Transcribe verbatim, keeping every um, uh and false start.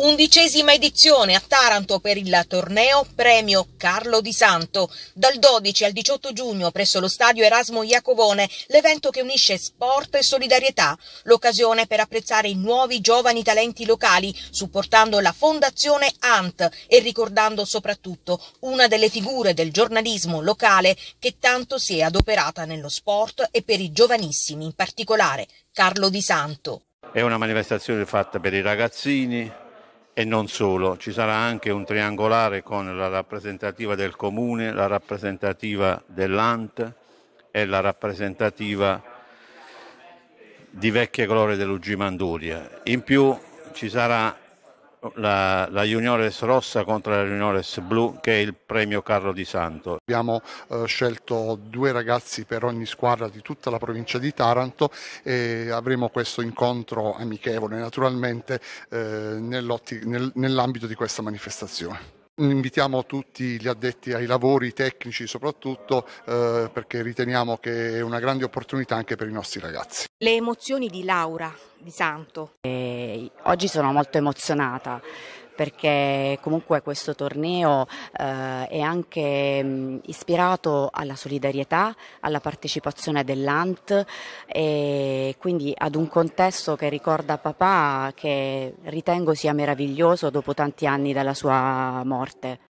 Undicesima edizione a Taranto per il torneo Premio Carlo Di Santo. Dal dodici al diciotto giugno presso lo stadio Erasmo Iacovone, l'evento che unisce sport e solidarietà, l'occasione per apprezzare i nuovi giovani talenti locali, supportando la fondazione Ant e ricordando soprattutto una delle figure del giornalismo locale che tanto si è adoperata nello sport e per i giovanissimi, in particolare Carlo Di Santo. È una manifestazione fatta per i ragazzini. E non solo, ci sarà anche un triangolare con la rappresentativa del comune, la rappresentativa dell'A N T e la rappresentativa di vecchie glorie dell'U G Manduria. In più ci sarà la, la Juniores Rossa contro la Juniores Blu, che è il premio Carlo Di Santo. Abbiamo eh, scelto due ragazzi per ogni squadra di tutta la provincia di Taranto e avremo questo incontro amichevole, naturalmente, eh, nel, nell'ambito di questa manifestazione. Invitiamo tutti gli addetti ai lavori, tecnici soprattutto, eh, perché riteniamo che è una grande opportunità anche per i nostri ragazzi. Le emozioni di Laura di Santo. Eh, oggi sono molto emozionata, perché comunque questo torneo eh, è anche mh, ispirato alla solidarietà, alla partecipazione dell'A N T e quindi ad un contesto che ricorda papà, che ritengo sia meraviglioso dopo tanti anni dalla sua morte.